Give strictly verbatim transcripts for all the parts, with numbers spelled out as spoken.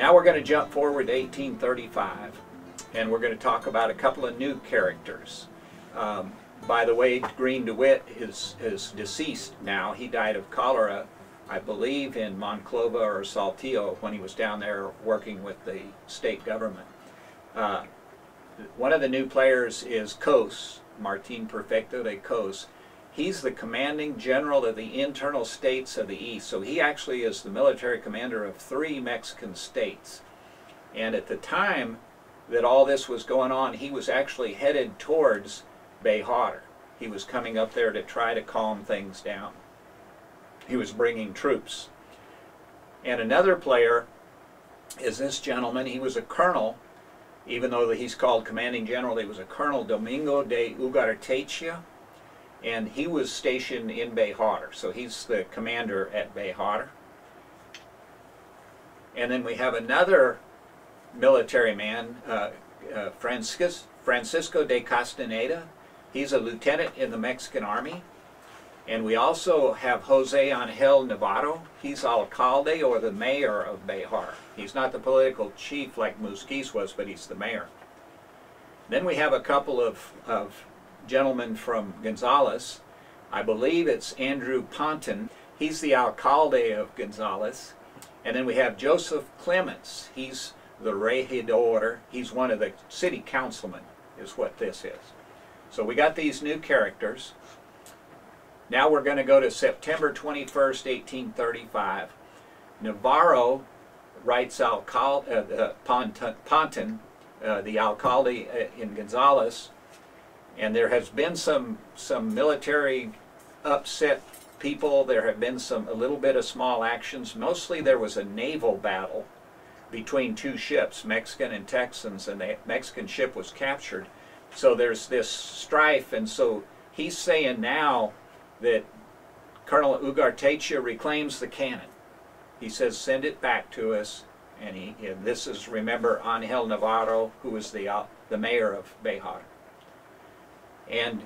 Now we're going to jump forward to eighteen thirty-five, and we're going to talk about a couple of new characters. Um, by the way, Green DeWitt is, is deceased now. He died of cholera, I believe, in Monclova or Saltillo when he was down there working with the state government. Uh, one of the new players is Cos, Martín Perfecto de Cos. He's the commanding general of the internal states of the East, so he actually is the military commander of three Mexican states. And at the time that all this was going on, he was actually headed towards Béjar. He was coming up there to try to calm things down. He was bringing troops. And another player is this gentleman. He was a colonel. Even though he's called commanding general, he was a colonel, Domingo de Ugartechea, and he was stationed in Béjar, so he's the commander at Béjar. And then we have another military man, uh, uh, Francis, Francisco de Castaneda. He's a lieutenant in the Mexican Army. And we also have Jose Angel Nevado. He's alcalde, or the mayor of Béjar. He's not the political chief like Musquiz was, but he's the mayor. Then we have a couple of, of gentlemen from Gonzales. I believe it's Andrew Ponton. He's the alcalde of Gonzales. And then we have Joseph Clements. He's the regidor. He's one of the city councilmen, is what this is. So we got these new characters. Now we're going to go to September twenty-first, eighteen thirty-five. Navarro writes Alcal uh, uh, Ponton, Ponton uh, the alcalde uh, in Gonzales, and there has been some some military upset people. There have been some a little bit of small actions. Mostly there was a naval battle between two ships, Mexican and Texans, and the Mexican ship was captured. So there's this strife, and so he's saying now that Colonel Ugartechea reclaims the cannon. He says, send it back to us. And he, and this is, remember, Angel Navarro, who was the, uh, the mayor of Béjar. And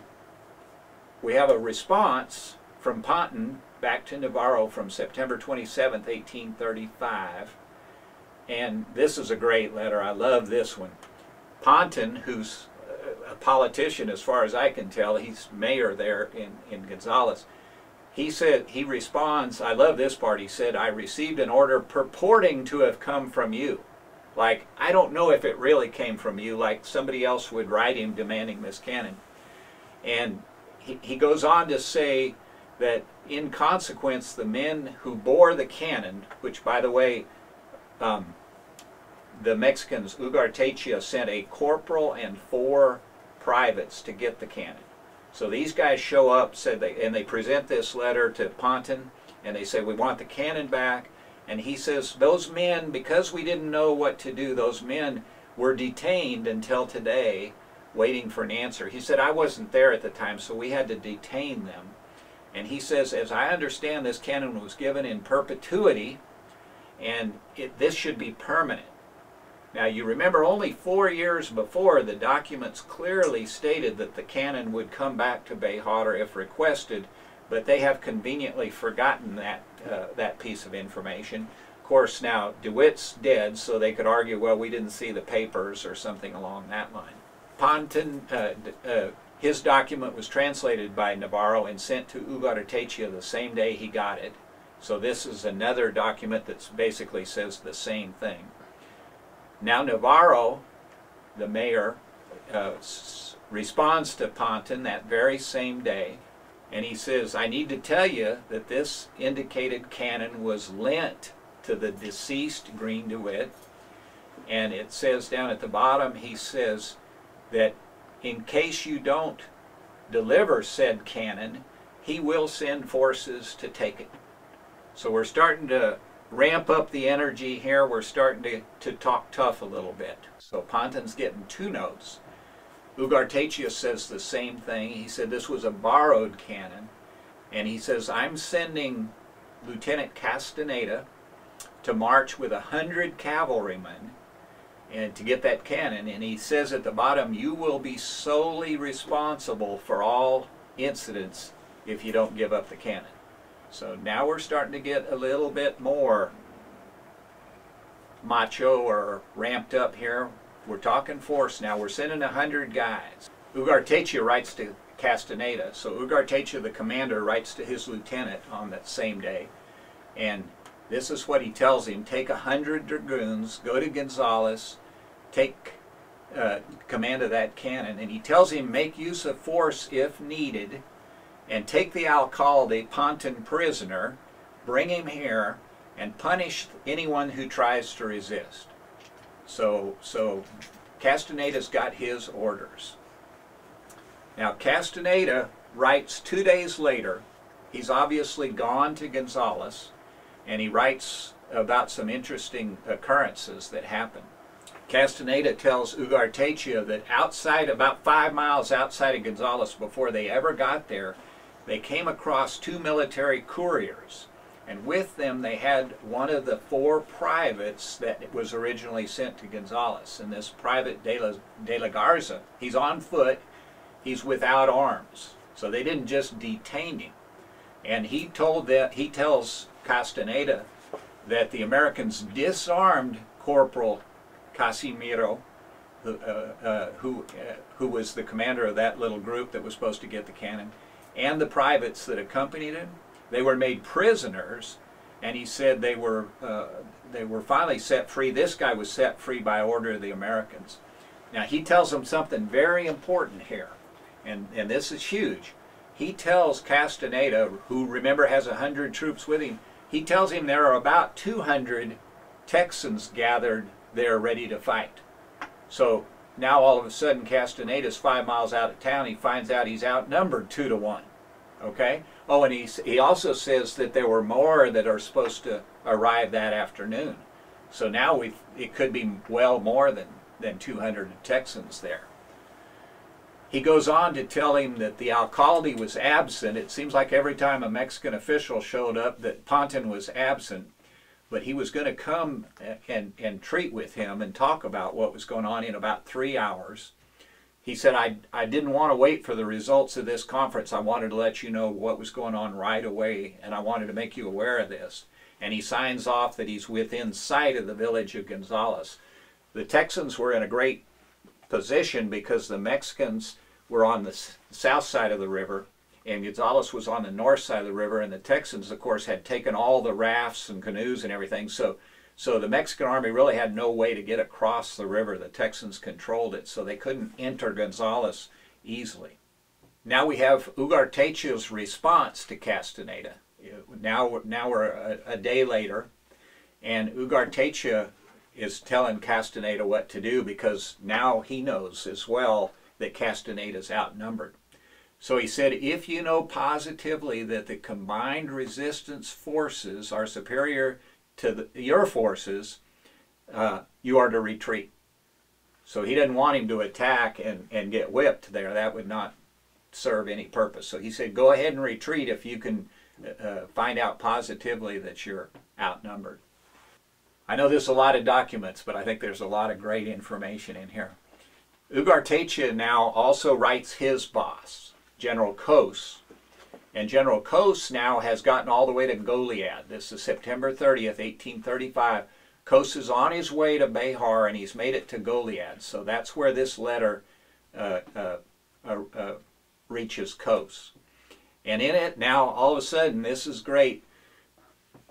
we have a response from Ponton back to Navarro from September twenty-seventh, eighteen thirty-five. And this is a great letter. I love this one. Ponton, who's a politician as far as I can tell, he's mayor there in, in Gonzales, he said, he responds, I love this part, he said, I received an order purporting to have come from you. Like, I don't know if it really came from you, like somebody else would write him demanding this cannon. And he, he goes on to say that in consequence, the men who bore the cannon, which by the way, um, the Mexicans, Ugartechea, sent a corporal and four privates to get the cannon. So these guys show up, said they, and they present this letter to Ponton, and they say, we want the cannon back. And he says, those men, because we didn't know what to do, those men were detained until today, waiting for an answer. He said, I wasn't there at the time, so we had to detain them. And he says, as I understand, this cannon was given in perpetuity, and it, this should be permanent. Now, you remember only four years before, the documents clearly stated that the cannon would come back to Béjar if requested, but they have conveniently forgotten that, uh, that piece of information. Of course, now, DeWitt's dead, so they could argue, well, we didn't see the papers or something along that line. Ponton, uh, uh, his document was translated by Navarro and sent to Ugartechea the same day he got it. So this is another document that basically says the same thing. Now Navarro, the mayor, uh, responds to Ponton that very same day, and he says, I need to tell you that this indicated cannon was lent to the deceased Green DeWitt, and it says down at the bottom, he says that in case you don't deliver said cannon, he will send forces to take it. So we're starting to ramp up the energy here. We're starting to, to talk tough a little bit. So Ponton's getting two notes. Ugartechea says the same thing. He said this was a borrowed cannon. And he says, I'm sending Lieutenant Castaneda to march with a hundred cavalrymen and to get that cannon. And he says at the bottom, you will be solely responsible for all incidents if you don't give up the cannon. So now we're starting to get a little bit more macho or ramped up here. We're talking force now. We're sending a hundred guys. Ugartechea writes to Castaneda. So Ugartechea, the commander, writes to his lieutenant on that same day. And this is what he tells him. Take a hundred dragoons, go to Gonzales, take uh, command of that cannon. And he tells him, make use of force if needed, and take the alcalde, Ponton, prisoner, bring him here, and punish anyone who tries to resist. So, so Castaneda's got his orders. Now Castaneda writes two days later. He's obviously gone to Gonzales, and he writes about some interesting occurrences that happened. Castaneda tells Ugartechea that outside, about five miles outside of Gonzales, before they ever got there, they came across two military couriers, and with them they had one of the four privates that was originally sent to Gonzales, and this private De La, De La Garza, he's on foot, he's without arms, so they didn't just detain him. And he told that, he tells Castaneda that the Americans disarmed Corporal Casimiro, who, uh, uh, who, uh, who was the commander of that little group that was supposed to get the cannon, and the privates that accompanied him. They were made prisoners, and he said they were, uh, they were finally set free. This guy was set free by order of the Americans. Now he tells them something very important here, and, and this is huge. He tells Castaneda, who remember has a hundred troops with him, he tells him there are about two hundred Texans gathered there ready to fight. So now all of a sudden Castaneda's five miles out of town. He finds out he's outnumbered two to one. Okay? Oh, and he, he also says that there were more that are supposed to arrive that afternoon. So now we've, it could be well more than, than two hundred Texans there. He goes on to tell him that the alcalde was absent. It seems like every time a Mexican official showed up that Ponton was absent, but he was going to come and, and treat with him and talk about what was going on in about three hours. He said, I, I didn't want to wait for the results of this conference. I wanted to let you know what was going on right away, and I wanted to make you aware of this. And he signs off that he's within sight of the village of Gonzales. The Texans were in a great position because the Mexicans were on the south side of the river, and Gonzales was on the north side of the river, and the Texans, of course, had taken all the rafts and canoes and everything, so, so the Mexican army really had no way to get across the river. The Texans controlled it, so they couldn't enter Gonzales easily. Now we have Ugartechea's response to Castaneda. Now, now we're a, a day later, and Ugartechea is telling Castaneda what to do, because now he knows as well that Castaneda's outnumbered. So he said, if you know positively that the combined resistance forces are superior to the, your forces, uh, you are to retreat. So he didn't want him to attack and, and get whipped there. That would not serve any purpose. So he said, go ahead and retreat if you can uh, find out positively that you're outnumbered. I know there's a lot of documents, but I think there's a lot of great information in here. Ugartechea now also writes his boss, General Cos. And General Cos now has gotten all the way to Goliad. This is September thirtieth, eighteen thirty-five. Cos is on his way to Béjar, and he's made it to Goliad. So that's where this letter uh, uh, uh, uh, reaches Cos. And in it, now all of a sudden, this is great.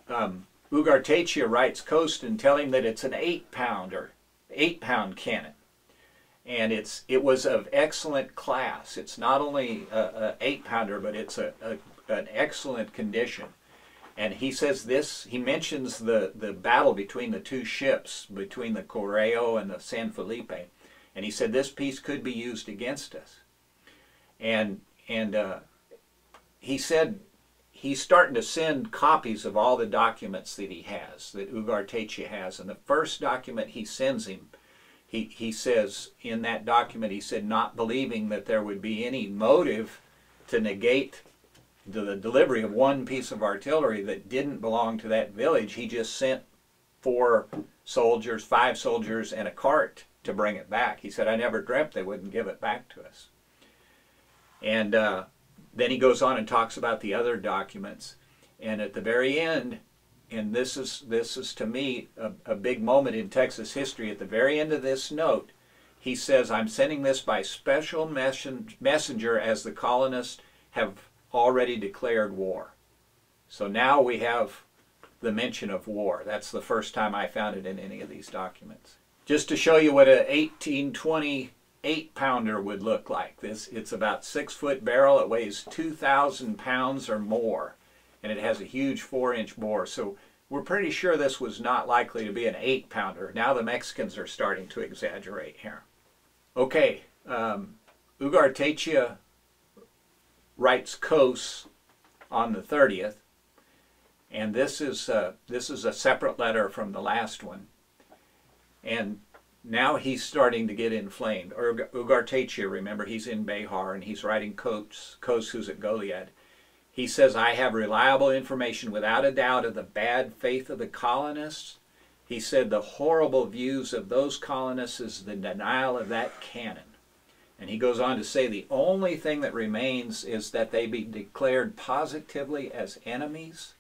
Um, Ugartechea writes Cos and tell him that it's an eight-pounder, eight-pound cannon, and it's it was of excellent class. It's not only an eight-pounder, but it's a, a an excellent condition. And he says this. He mentions the the battle between the two ships, between the Correo and the San Felipe, and he said this piece could be used against us. And and uh, he said. He's starting to send copies of all the documents that he has, that Ugartechea has. And the first document he sends him, he, he says in that document, he said, not believing that there would be any motive to negate the, the delivery of one piece of artillery that didn't belong to that village, he just sent four soldiers, five soldiers, and a cart to bring it back. He said, I never dreamt they wouldn't give it back to us. And uh, then he goes on and talks about the other documents, and at the very end, and this is this is to me a, a big moment in Texas history. At the very end of this note, he says, "I'm sending this by special mes- messenger as the colonists have already declared war." So now we have the mention of war. That's the first time I found it in any of these documents. Just to show you what an eighteen twenty-eight pounder would look like. This, it's about six foot barrel. It weighs two thousand pounds or more, and it has a huge four inch bore. So we're pretty sure this was not likely to be an eight pounder. Now the Mexicans are starting to exaggerate here. Okay, um, Ugartechea writes Cos on the thirtieth, and this is a, this is a separate letter from the last one. And now he's starting to get inflamed. Ugartechea, remember, he's in Béjar, and he's writing Cos, Cos who's at Goliad. He says, "I have reliable information without a doubt of the bad faith of the colonists." He said, "The horrible views of those colonists is the denial of that canon." And he goes on to say, "The only thing that remains is that they be declared positively as enemies."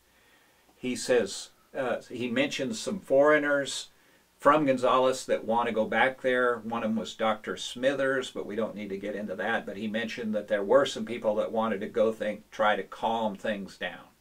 He says, uh, he mentions some foreigners from Gonzales that want to go back there. One of them was Doctor Smithers, but we don't need to get into that. But he mentioned that there were some people that wanted to go think, try to calm things down.